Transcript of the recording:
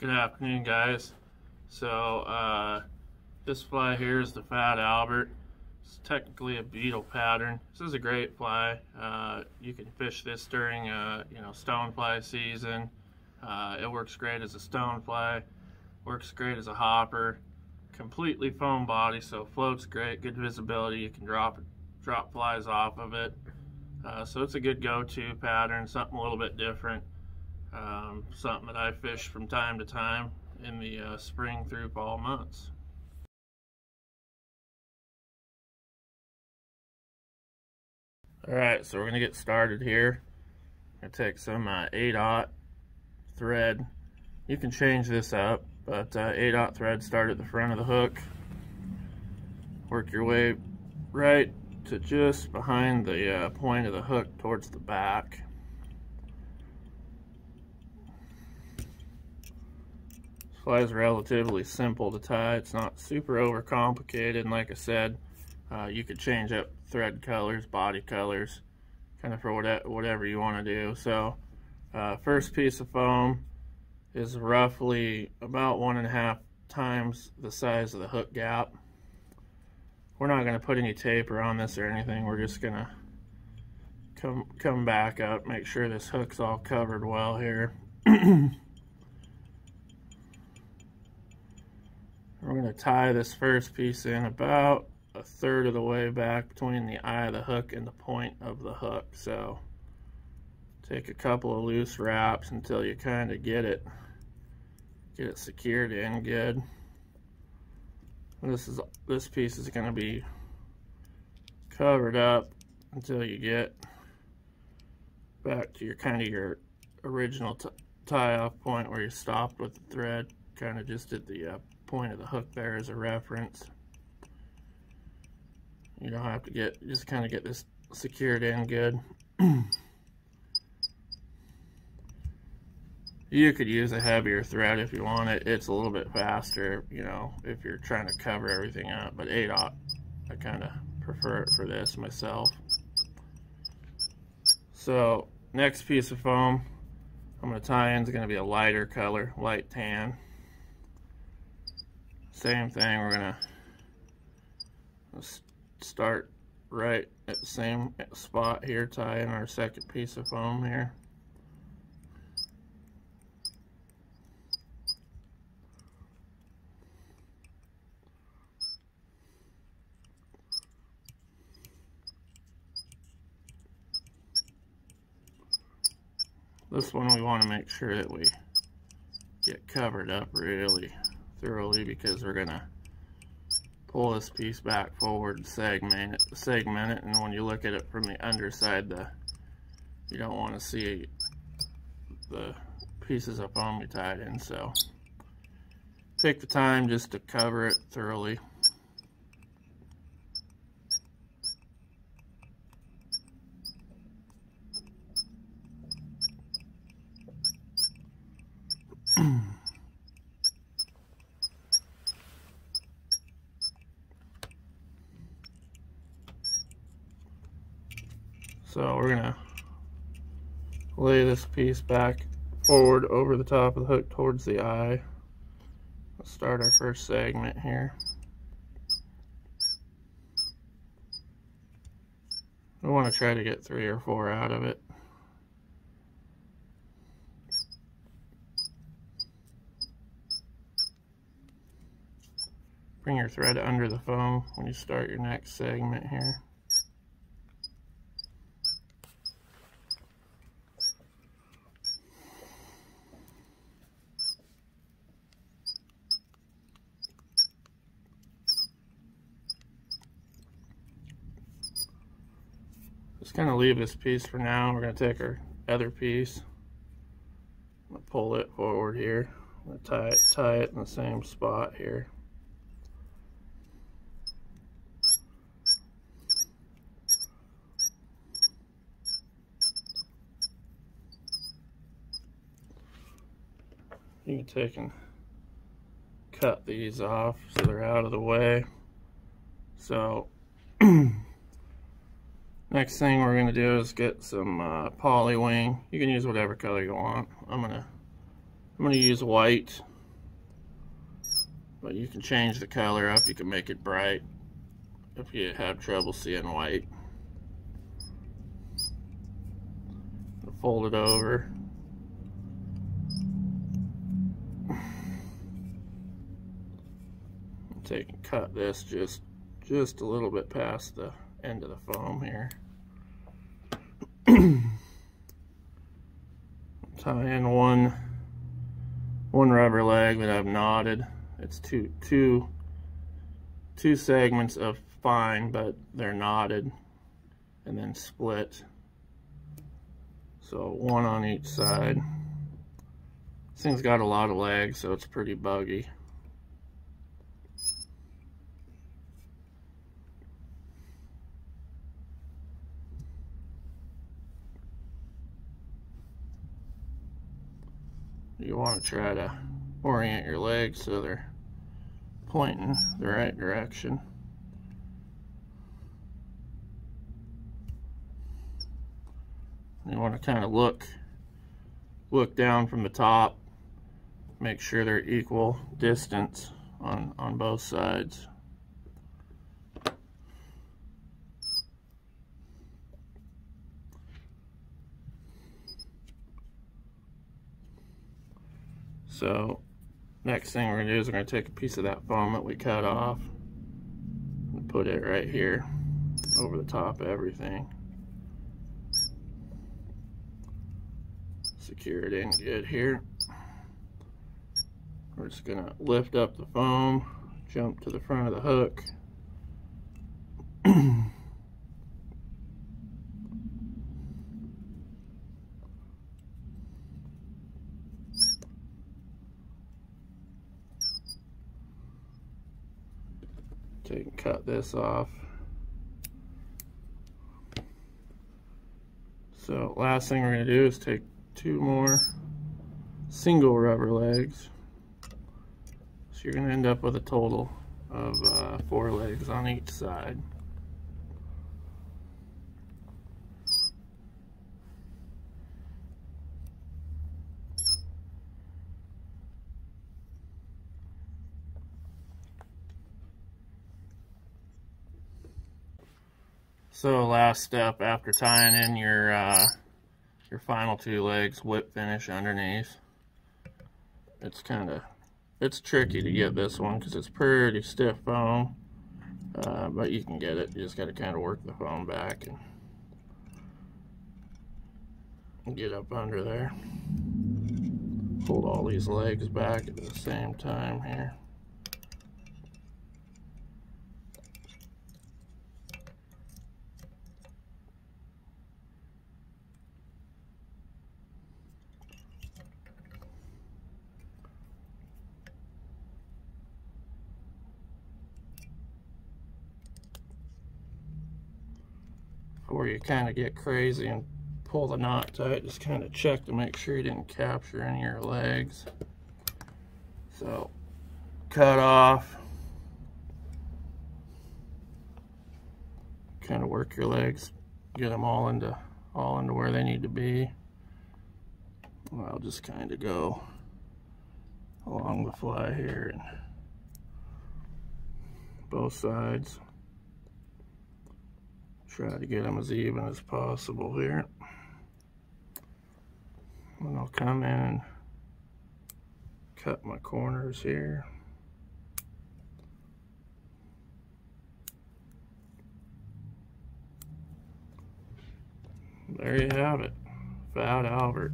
Good afternoon, guys. So this fly here is the Fat Albert. It's technically a beetle pattern. This is a great fly. You can fish this during stonefly season. It works great as a stonefly. Works great as a hopper. Completely foam body, so floats great. Good visibility. You can drop flies off of it. So it's a good go-to pattern. Something a little bit different. Something that I fish from time to time in the spring through fall months. Alright, so we're going to get started here. I'm going to take some 8/0 thread. You can change this up, but 8/0 thread, start at the front of the hook. Work your way right to just behind the point of the hook towards the back. This fly is relatively simple to tie. It's not super overcomplicated, and like I said, you could change up thread colors, body colors, kind of for whatever you want to do. So first piece of foam is roughly about 1.5 times the size of the hook gap. We're not going to put any taper on this or anything. We're just going to come back up, make sure this hook's all covered well here. We're going to tie this first piece in about 1/3 of the way back between the eye of the hook and the point of the hook. So take a couple of loose wraps until you kind of get it secured in good. And this piece is going to be covered up until you get back to your original tie-off point where you stopped with the thread. Kind of just at the point of the hook there as a reference. You don't have to just kind of get this secured in good. You could use a heavier thread if you want it. It's a little bit faster, you know, if you're trying to cover everything up, but 8/0, I kind of prefer it for this myself. So next piece of foam I'm going to tie in is going to be a lighter color, light tan. Same thing, we're going to start right at the same spot here, tie in our second piece of foam here. This one we want to make sure that we get covered up really thoroughly, because we're going to pull this piece back forward and segment it, and when you look at it from the underside, you don't want to see the pieces of foam you tied in, so take the time just to cover it thoroughly. So we're going to lay this piece back forward over the top of the hook towards the eye. Let's start our first segment here. We want to try to get 3 or 4 out of it. Bring your thread under the foam when you start your next segment here. Just kind of leave this piece for now. We're going to take our other piece. I'm going to pull it forward here. I'm going to tie it in the same spot here. You can take and cut these off so they're out of the way. So next thing we're going to do is get some poly wing. You can use whatever color you want. I'm going to use white. But you can change the color up, you can make it bright if you have trouble seeing white. Fold it over. Take and cut this just a little bit past the end of the foam here. Tie in one rubber leg that I've knotted. It's two segments of fine, but they're knotted and then split. So one on each side. This thing's got a lot of legs, so it's pretty buggy. You want to try to orient your legs so they're pointing the right direction. You want to kind of look down from the top, make sure they're equal distance on both sides. So next thing we're going to do is we're going to take a piece of that foam that we cut off and put it right here over the top of everything. Secure it in good here. We're just going to lift up the foam, jump to the front of the hook. Take and cut this off. So last thing we're going to do is take two more single rubber legs. So you're going to end up with a total of 4 legs on each side. So last step, after tying in your final 2 legs, whip finish underneath. It's tricky to get this one because it's pretty stiff foam, but you can get it. You just got to kind of work the foam back and get up under there. Hold all these legs back at the same time here. Before you kind of get crazy and pull the knot tight, just kind of check to make sure you didn't capture any of your legs. So cut off, kind of work your legs, get them all into where they need to be. I'll just kind of go along the fly here and both sides. Try to get them as even as possible here. And I'll come in and cut my corners here. There you have it, Fat Albert.